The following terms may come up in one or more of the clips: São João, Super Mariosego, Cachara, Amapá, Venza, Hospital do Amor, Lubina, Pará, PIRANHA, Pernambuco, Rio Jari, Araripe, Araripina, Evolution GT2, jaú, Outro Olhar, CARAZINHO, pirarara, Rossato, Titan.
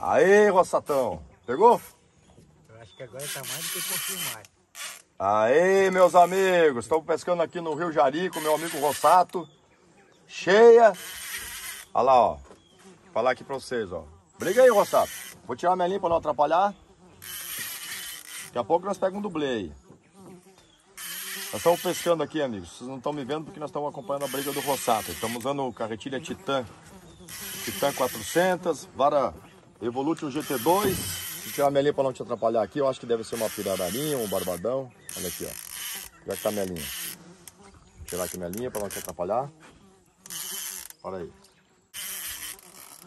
Aê, Rossatão! Pegou? Eu acho que agora tá mais do que confirmar. Aê, meus amigos! Estamos pescando aqui no Rio Jari com meu amigo Rossato. Cheia! Olha lá, ó. Vou falar aqui pra vocês, ó. Briga aí, Rossato. Vou tirar a minha linha pra não atrapalhar. Daqui a pouco nós pegamos um dublê aí. Nós estamos pescando aqui, amigos. Vocês não estão me vendo porque nós estamos acompanhando a briga do Rossato. Estamos usando carretilha Titan. Titan 400, vara Evolution GT2. Deixa eu tirar a minha linha para não te atrapalhar aqui. Eu acho que deve ser uma pirararinha, um barbadão. Olha aqui, ó. Já está a minha linha. Vou tirar aqui a minha linha para não te atrapalhar. Olha aí.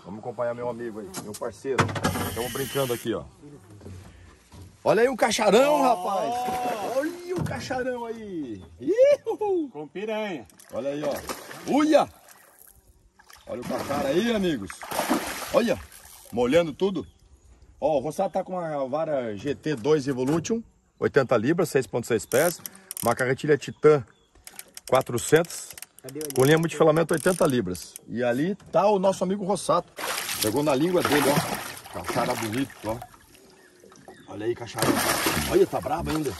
Vamos acompanhar meu amigo aí, meu parceiro. Estamos brincando aqui, ó. Olha aí o cacharão, rapaz. Olha o cacharão aí. Iuhu. Com piranha. Olha aí, ó. Uia! Olha o cachara aí, amigos. Olha, molhando tudo. Ó, o Rossato tá com uma vara GT2 Evolution, 80 libras, 6,6 pés. Uma carretilha Titan 400, com linha multifilamento 80 libras. E ali tá o nosso amigo Rossato. Pegou na língua dele, ó. Cachara bonito, ó. Olha aí, cacharão. Olha, tá brava ainda.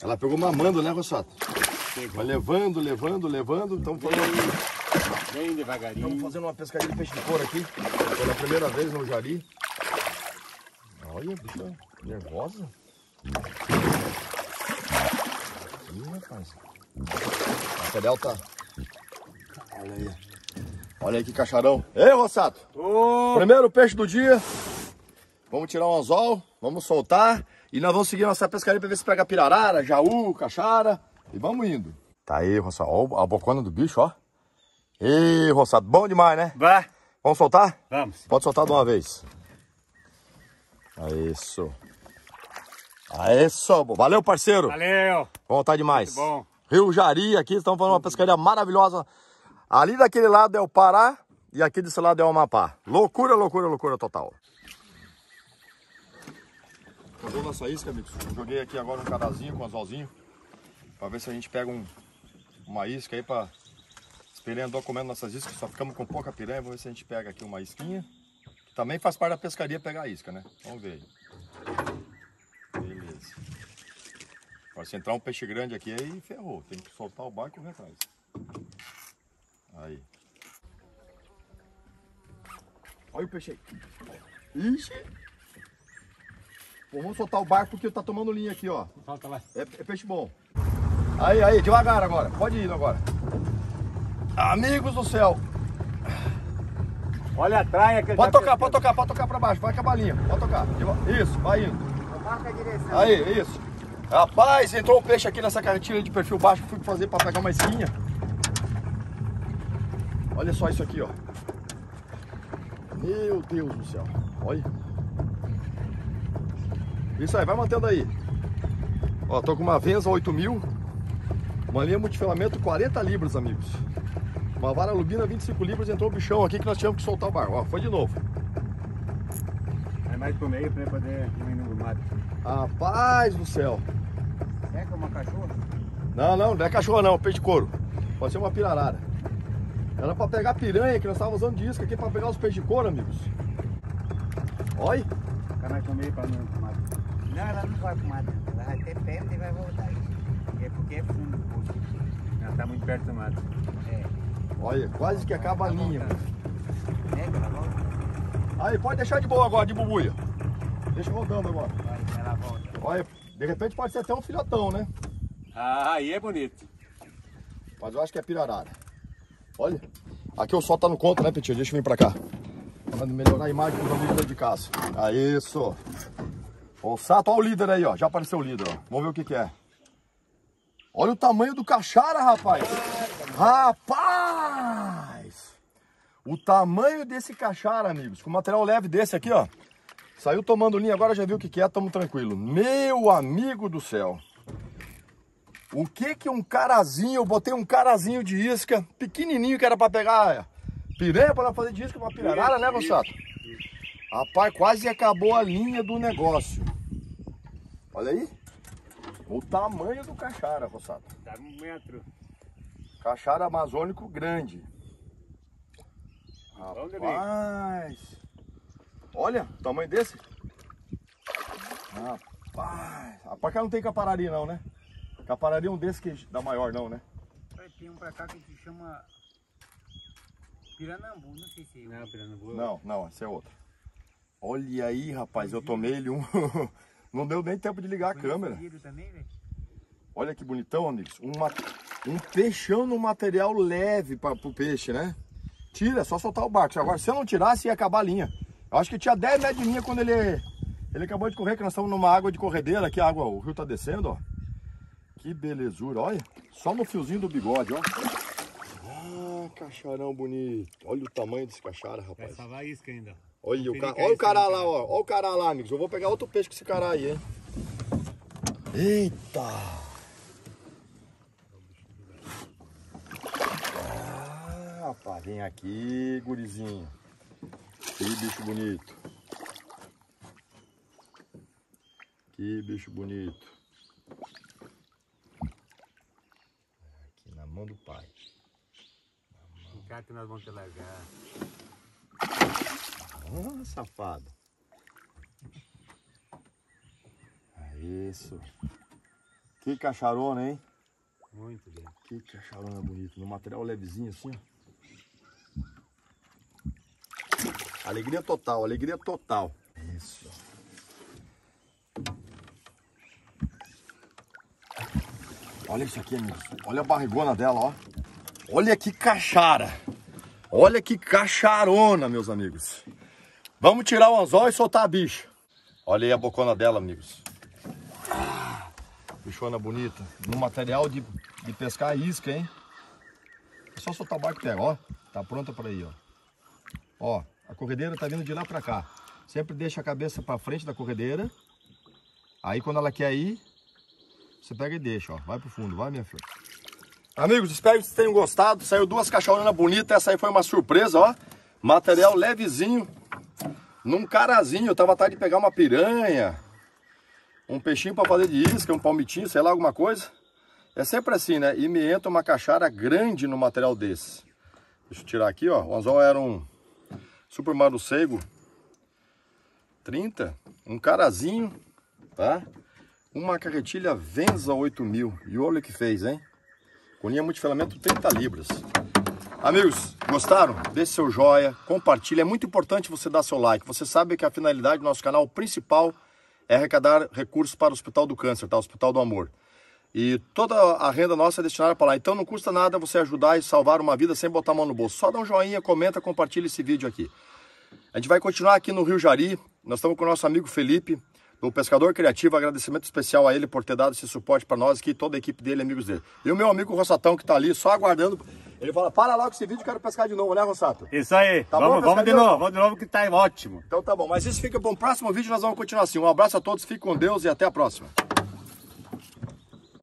Ela pegou mamando, né, Rossato? Vai levando, levando, levando. Então foi... Bem devagarinho. Estamos fazendo uma pescaria de peixe de couro aqui, pela primeira vez no Jari. Olha, bicha nervosa. Ih, rapaz. O material tá... Olha aí. Olha aí que cacharão. Ei, Rossato. Oh. Primeiro peixe do dia. Vamos tirar um anzol, vamos soltar. E nós vamos seguir nossa pescaria para ver se pega pirarara, jaú, cachara. E vamos indo. Tá aí, Rossato. Olha a bocona do bicho, ó. Ih, Rossato, bom demais, né? Vai. Vamos soltar? Vamos. Pode soltar de uma vez. Isso. Isso, valeu, parceiro. Valeu. Vontade demais. Muito bom. Rio Jari, aqui estamos fazendo uma pescaria maravilhosa. Ali daquele lado é o Pará e aqui desse lado é o Amapá. Loucura, loucura, loucura total. Jogou nossa isca, amigos. Joguei aqui agora um cadazinho com um anzolzinho, pra ver se a gente pega uma isca aí pra... Piranha andou comendo nossas iscas, só ficamos com pouca piranha. Vamos ver se a gente pega aqui uma isquinha. Também faz parte da pescaria pegar a isca, né? Vamos ver aí. Beleza. Agora se entrar um peixe grande aqui, aí ferrou. Tem que soltar o barco e correr atrás. Aí. Olha o peixe aí. Ixi! Pô, vamos soltar o barco porque tá tomando linha aqui, ó. Solta lá. É peixe bom. Aí, aí, devagar agora. Pode ir agora. Amigos do céu. Olha a traia que pode tocar pra baixo, vai com a balinha, pode tocar. Isso, vai indo. Marca a direção. Aí, isso. Rapaz, entrou um peixe aqui nessa carretilha de perfil baixo que fui fazer pra pegar uma isquinha. Olha só isso aqui, ó. Meu Deus do céu, olha. Isso aí, vai mantendo aí. Ó, tô com uma Venza 8000. Uma linha multifilamento 40 libras, amigos. Uma vara Lubina 25 libras, entrou o bichão aqui que nós tivemos que soltar o barco. Ó, foi de novo. É mais pro meio pra poder diminuir o mato. Rapaz do céu. É que é uma cachorra? Não, não, não é cachorra não, peixe de couro. Pode ser uma pirarara. Era pra pegar piranha, que nós estávamos usando de isca aqui pra pegar os peixes de couro, amigos. Olha. Fica mais pro meio pra não ir pro mato. Não, ela não vai pro mato. Ela vai ter perna e vai voltar. É porque é fundo do poço. Ela tá muito perto do mato. É. Olha, quase que acaba a linha. Aí, pode deixar de boa agora, de bubuia. Deixa rodando agora. Olha, de repente pode ser até um filhotão, né? Ah, aí é bonito. Mas eu acho que é pirarara. Olha, aqui o sol tá no contra, né, Petinho? Deixa eu vir pra cá. Pra melhorar a imagem dos amigos de casa. Aí, isso. Ó, o Sato, olha o líder aí, ó. Já apareceu o líder, ó. Vamos ver o que que é. Olha o tamanho do cachara, rapaz. Rapaz! O tamanho desse cachara, amigos. Com material leve desse aqui, ó. Saiu tomando linha, agora já viu o que que é, tamo tranquilo. Meu amigo do céu. O que que um carazinho, eu botei um carazinho de isca, pequenininho, que era pra pegar piranha, pra fazer de isca, pra pirarara, né, Rossato? Rapaz, quase acabou a linha do negócio. Olha aí. O tamanho do cachara, Rossato. Dá um metro. Cachara amazônico grande. Rapaz, olha o tamanho desse. Rapaz, rapaz, cá não tem caparari não, né? Caparari é um desse que dá maior não, né? Tem um pra cá que a gente chama piranambu, não sei se é. Não, piranambu. Não, não, esse é outro. Olha aí, rapaz, eu tomei ele um... Não deu nem tempo de ligar a câmera. Olha que bonitão, amigos. Um peixão no material leve para o peixe, né? Tira, é só soltar o barco. Agora, se eu não tirasse, ia acabar a linha. Eu acho que tinha 10 metros de linha quando ele acabou de correr, que nós estamos numa água de corredeira. Aqui a água, o rio tá descendo, ó. Que belezura, olha. Só no fiozinho do bigode, ó. Ah, cacharão bonito. Olha o tamanho desse cachara, rapaz. Vai salvar isca ainda. Olha o, olha o cara lá, ó. Olha o cara lá, amigos. Eu vou pegar outro peixe com esse cara aí, hein? Eita! Ah, rapaz, vem aqui, gurizinho. Que bicho bonito. Que bicho bonito. Aqui na mão do pai. O cara que nós vamos te largar. Ah, safado. É isso. Que cacharona, hein? Muito bem. Que cacharona bonito. No material levezinho assim, ó. Alegria total, alegria total. Isso. Olha isso aqui, amigos. Olha a barrigona dela, ó. Olha que cachara. Olha que cacharona, meus amigos. Vamos tirar o anzol e soltar a bicha. Olha aí a bocona dela, amigos. Ah, bichona bonita. No material de pescar isca, hein? É só soltar o barco pega, ó. Tá pronta para ir, ó. Ó, a corredeira tá vindo de lá para cá. Sempre deixa a cabeça para frente da corredeira. Aí quando ela quer ir, você pega e deixa, ó. Vai pro fundo, vai, minha filha. Amigos, espero que vocês tenham gostado. Saiu duas cacharonas bonitas. Essa aí foi uma surpresa, ó. Material levezinho. Num carazinho. Eu tava atrás de pegar uma piranha. Um peixinho pra fazer de isca. Um palmitinho, sei lá, alguma coisa. É sempre assim, né? E me entra uma cachara grande no material desse. Deixa eu tirar aqui, ó. O anzol era um Super Mariosego 30. Um carazinho, tá? Uma carretilha Venza 8000. E olha o que fez, hein? Com linha multifilamento 30 libras. Amigos, gostaram? Deixe seu joia, compartilhe. É muito importante você dar seu like. Você sabe que a finalidade do nosso canal principal é arrecadar recursos para o Hospital do Câncer, tá? O Hospital do Amor. E toda a renda nossa é destinada para lá. Então não custa nada você ajudar e salvar uma vida sem botar a mão no bolso. Só dá um joinha, comenta, compartilha esse vídeo aqui. A gente vai continuar aqui no Rio Jari. Nós estamos com o nosso amigo Felipe, o Pescador Criativo, agradecimento especial a ele por ter dado esse suporte para nós aqui, toda a equipe dele, amigos dele. E o meu amigo Rossatão, que tá ali só aguardando. Ele fala, para lá com esse vídeo, quero pescar de novo, né, Rossato? Isso aí, tá bom, vamos de novo que tá ótimo. Então tá bom, mas isso fica para um próximo vídeo, nós vamos continuar assim. Um abraço a todos, fique com Deus e até a próxima.